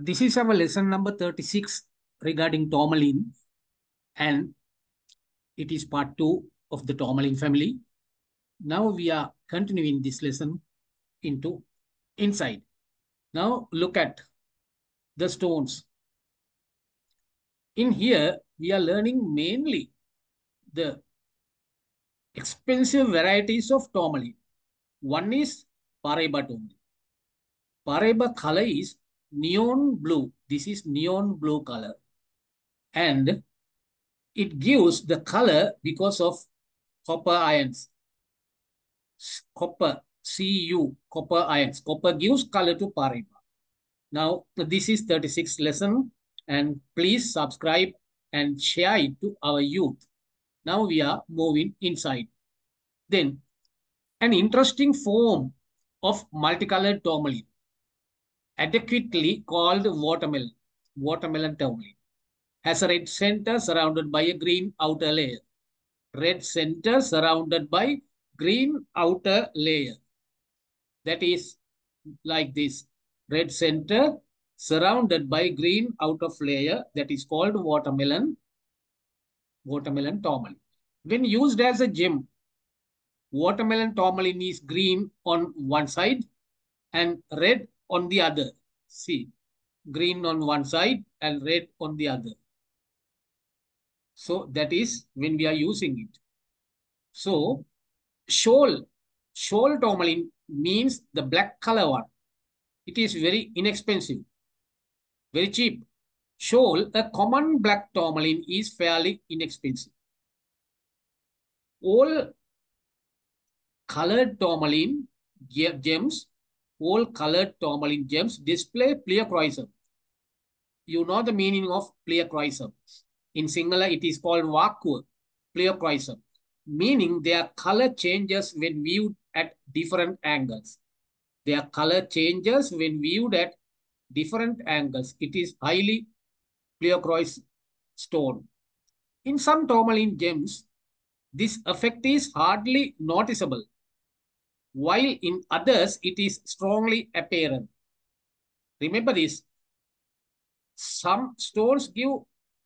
This is our lesson number 36 regarding tourmaline, and it is part 2 of the tourmaline family. Now we are continuing this lesson into inside. Now look at the stones. In here we are learning mainly the expensive varieties of tourmaline. One is Paraiba tourmaline. Paraiba color is neon blue. This is neon blue color, and it gives the color because of copper ions. Copper, Cu, copper ions. Copper gives color to Paraiba. Now this is 36th lesson, and please subscribe and share it to our youth. Now we are moving inside. Then an interesting form of multicolored tourmaline, adequately called watermelon, tourmaline, has a red center surrounded by a green outer layer. Red center surrounded by green outer layer. That is like this. Red center surrounded by green outer layer. That is called watermelon, tourmaline. When used as a gem, watermelon tourmaline is green on one side and red on the other. See, green on one side and red on the other. So that is when we are using it. So schorl, tourmaline means the black color one. It is very inexpensive, very cheap. Schorl, a common black tourmaline, is fairly inexpensive. All colored tourmaline gems, all colored tourmaline gems display pleochroism. You know the meaning of pleochroism. In singular, it is called vacuum, pleochroism, meaning their color changes when viewed at different angles. Their color changes when viewed at different angles. It is highly pleochroism stone. In some tourmaline gems, this effect is hardly noticeable, while in others, it is strongly apparent. Remember this. Some stones give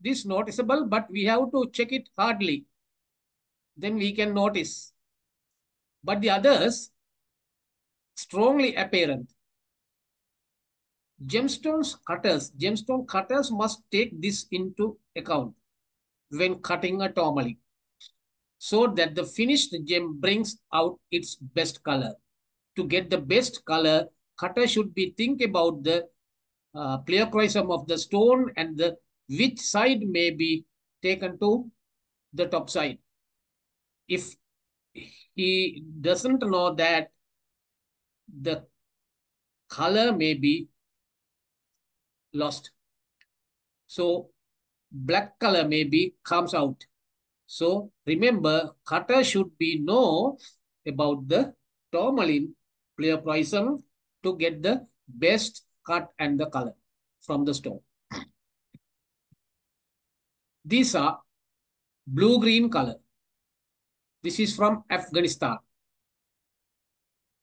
this noticeable, but we have to check it hardly. Then we can notice. But the others, strongly apparent. Gemstone cutters must take this into account when cutting a tourmaline, so that the finished gem brings out its best color. To get the best color, cutter should be think about the pleochroism of the stone and the which side may be taken to the top side. If he doesn't know that, the color may be lost. So black color may be comes out. So remember, cutter should be know about the tourmaline pleochroism to get the best cut and the color from the stone. These are blue-green color. This is from Afghanistan.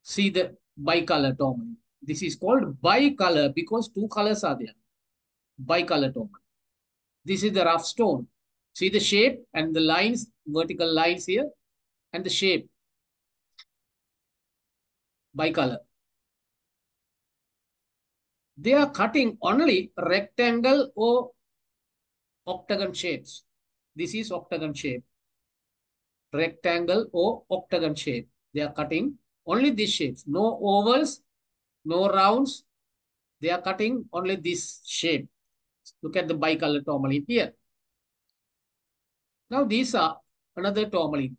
See the bicolor tourmaline. This is called bicolor because two colors are there. Bicolor tourmaline. This is the rough stone. See the shape and the lines, vertical lines here, and the shape. Bicolor. They are cutting only rectangle or octagon shapes. This is octagon shape. Rectangle or octagon shape. They are cutting only these shapes. No ovals, no rounds. They are cutting only this shape. Look at the bicolor tourmaline here. Now these are another tourmaline.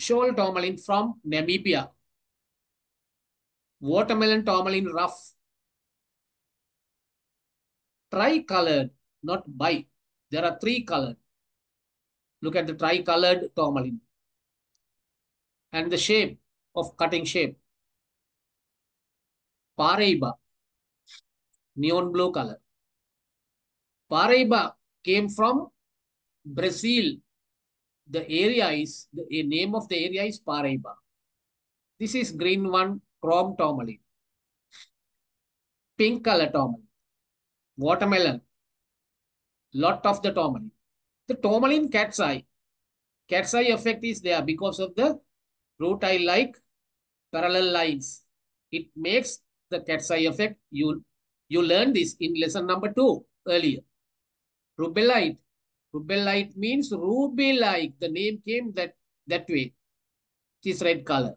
Schorl tourmaline from Namibia. Watermelon tourmaline rough. Tricolored, not bi. There are three colored. Look at the tricolored tourmaline. And the shape of cutting shape. Paraiba. Neon blue color. Paraiba came from Brazil. The area is, the name of the area is Paraiba. This is green one, chrome tourmaline. pink color tourmaline, watermelon, lot of the tourmaline. The tourmaline cat's eye effect is there because of the root eye like parallel lines. It makes the cat's eye effect. You learned this in lesson number 2 earlier. Rubellite. Rubellite means ruby-like. The name came that way. It is red color,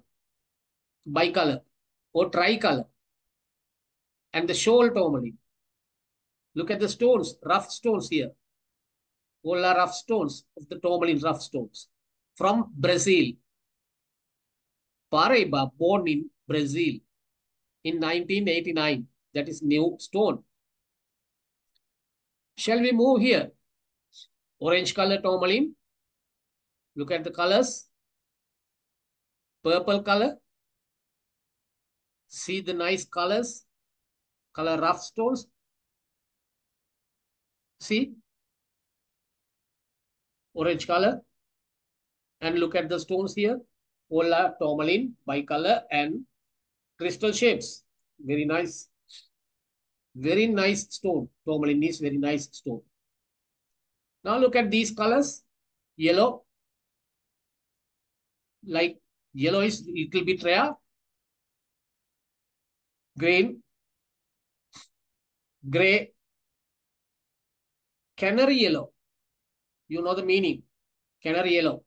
bicolor, or tricolor. And the schorl tourmaline. Look at the stones, rough stones here. All are rough stones of the tourmaline, rough stones from Brazil. Paraiba, born in Brazil in 1989. That is new stone. Shall we move here? Orange color tourmaline. Look at the colors. Purple color. See the nice colors. Color rough stones. See? Orange color. And look at the stones here. All are tourmaline, bicolor, and crystal shapes. Very nice. Very nice stone. Tourmaline is very nice stone. Now look at these colors. Yellow. Like yellow is little bit rare. Green. Gray. Canary yellow. You know the meaning. Canary yellow.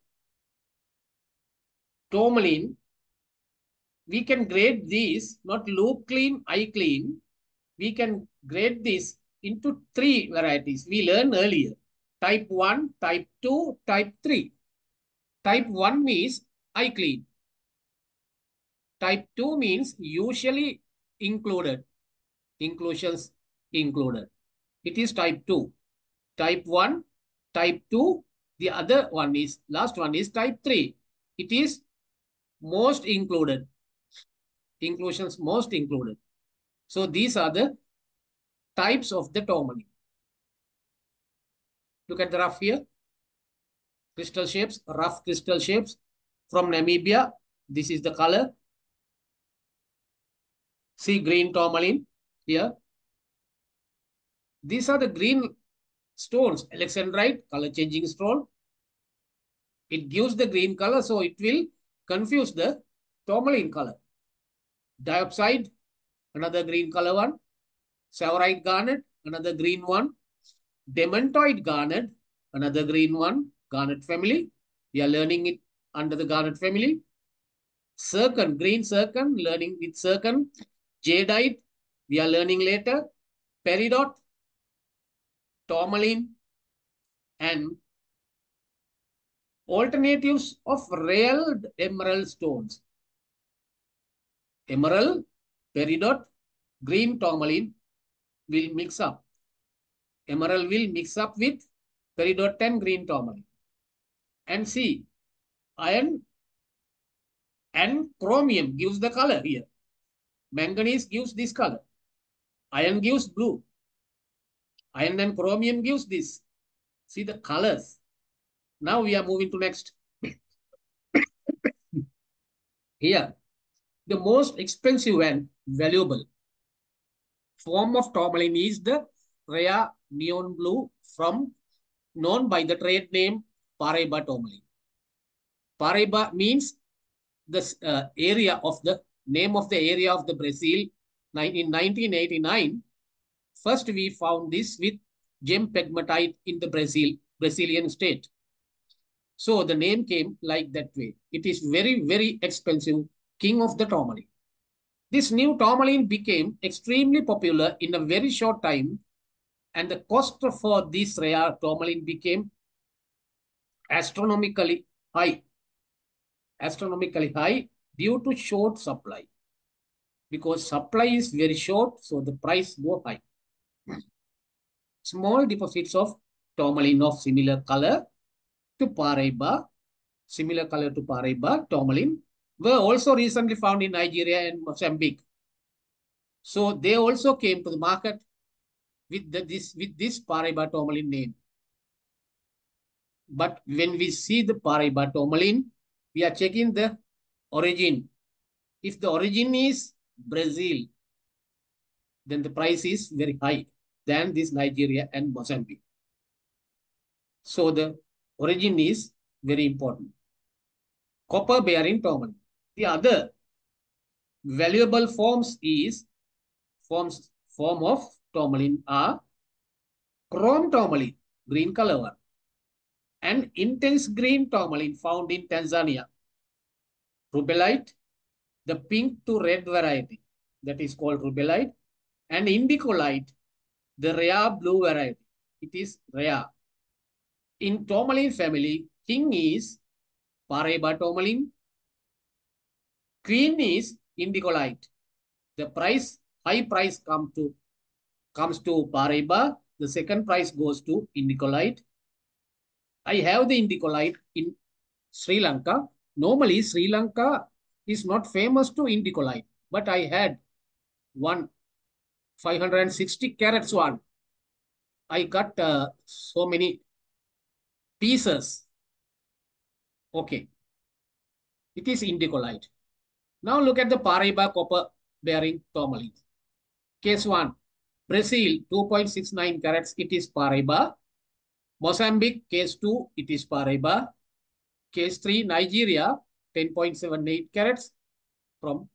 Tourmaline. We can grade these, not loop clean, eye clean. We can grade this into 3 varieties. We learned earlier. Type 1, type 2, type 3. Type 1 means eye clean. Type 2 means usually included. Inclusions included. It is type 2. Type 1, type 2. The other one is, last one is type 3. It is most included. Inclusions most included. So these are the types of the tourmaline. Look at the rough here. Crystal shapes, rough crystal shapes from Namibia. This is the color. See green tourmaline here. These are the green stones. Alexandrite, color changing stone. It gives the green color, so it will confuse the tourmaline color. Diopside, another green color one. Saurite garnet, another green one. Demantoid garnet, another green one. Garnet family. We are learning it under the garnet family. Zircon, green zircon, learning with zircon. Jadeite, we are learning later. Peridot, tourmaline, and alternatives of real emerald stones. Emerald, peridot, green tourmaline will mix up. Emerald will mix up with peridot and green tourmaline. And see, iron and chromium gives the color here. Manganese gives this color. Iron gives blue. Iron and chromium gives this. See the colors. Now we are moving to next. Here, the most expensive and valuable form of tourmaline is the rare neon blue from known by the trade name Paraiba tourmaline. Paraiba means this area of the name of the area of the Brazil. In 1989, first we found this with gem pegmatite in the Brazilian state. So the name came like that way. It is very, very expensive. King of the tourmaline. This new tourmaline became extremely popular in a very short time, and the cost for this rare tourmaline became astronomically high. Astronomically high due to short supply. Because supply is very short, so the price go high. Small deposits of tourmaline of similar color to Paraiba, tourmaline were also recently found in Nigeria and Mozambique. So they also came to the market with this Paraiba tourmaline name. But when we see the Paraiba tourmaline, we are checking the origin. If the origin is Brazil, then the price is very high than this Nigeria and Mozambique. So the origin is very important. Copper bearing tourmaline. The other valuable forms is form of tourmaline are chrome tourmaline, green color one, and intense green tourmaline found in Tanzania, rubellite, the pink to red variety that is called rubellite, and indicolite, the rare blue variety. It is rare. In tourmaline family, king is Paraiba tourmaline, queen is indicolite. The price, high price comes to Paraiba. The second price goes to indicolite. I have the indicolite in Sri Lanka. Normally, Sri Lanka is not famous to indicolite, but I had one 560 carats one. I got so many pieces. Okay. It is indicolite. Now look at the Paraiba copper bearing tourmaline. Case 1. Brazil 2.69 carats. It is Paraiba. Mozambique case 2. It is Paraiba. Case 3. Nigeria 10.78 carats from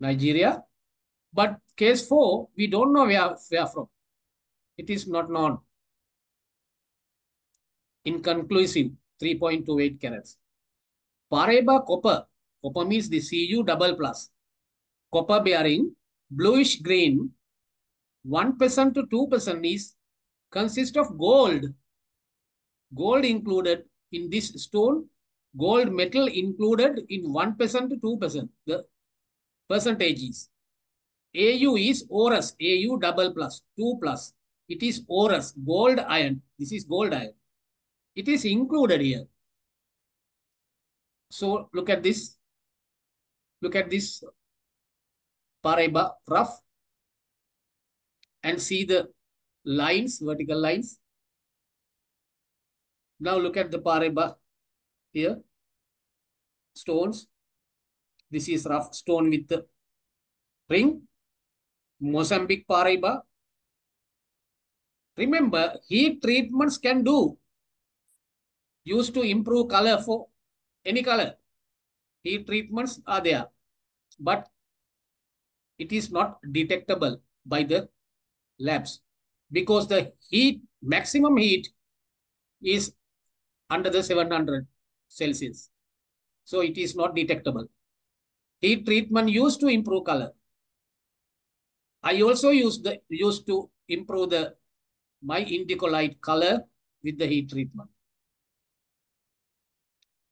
Nigeria. But case 4. We don't know where from. It is not known. Inconclusive 3.28 carats. Paraiba copper. Copper means the Cu double plus. Copper bearing bluish green, 1% to 2% is consist of gold. Gold included in this stone. Gold metal included in 1% to 2%. The percentage is Au is Aorus. Au double plus 2 plus. It is Aorus gold iron. This is gold iron. It is included here. So look at this. Look at this Paraiba rough and see the lines, vertical lines. Now look at the Paraiba here, stones. This is rough stone with the ring. Mozambique Paraiba. Remember, heat treatments can do. Used to improve color for any color. Heat treatments are there. But it is not detectable by the labs because the heat, maximum heat is under the 700 Celsius. So it is not detectable. Heat treatment used to improve color. I also used to improve my indicolite color with the heat treatment.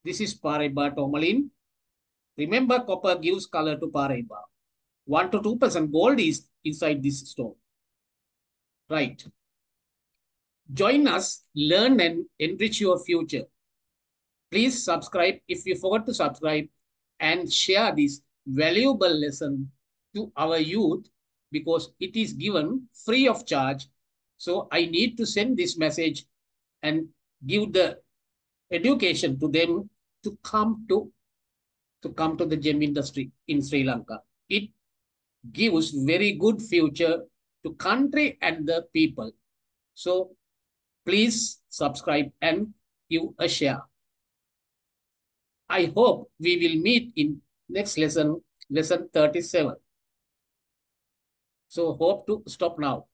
This is Paraiba tourmaline. Remember, copper gives color to Paraiba. 1 to 2% gold is inside this stone. Right. Join us, learn and enrich your future. Please subscribe if you forgot to subscribe and share this valuable lesson to our youth because it is given free of charge. So I need to send this message and give the education to them to come to the gem industry in Sri Lanka. It gives very good future to country and the people. So please subscribe and give a share. I hope we will meet in next lesson, lesson 37. So hope to stop now.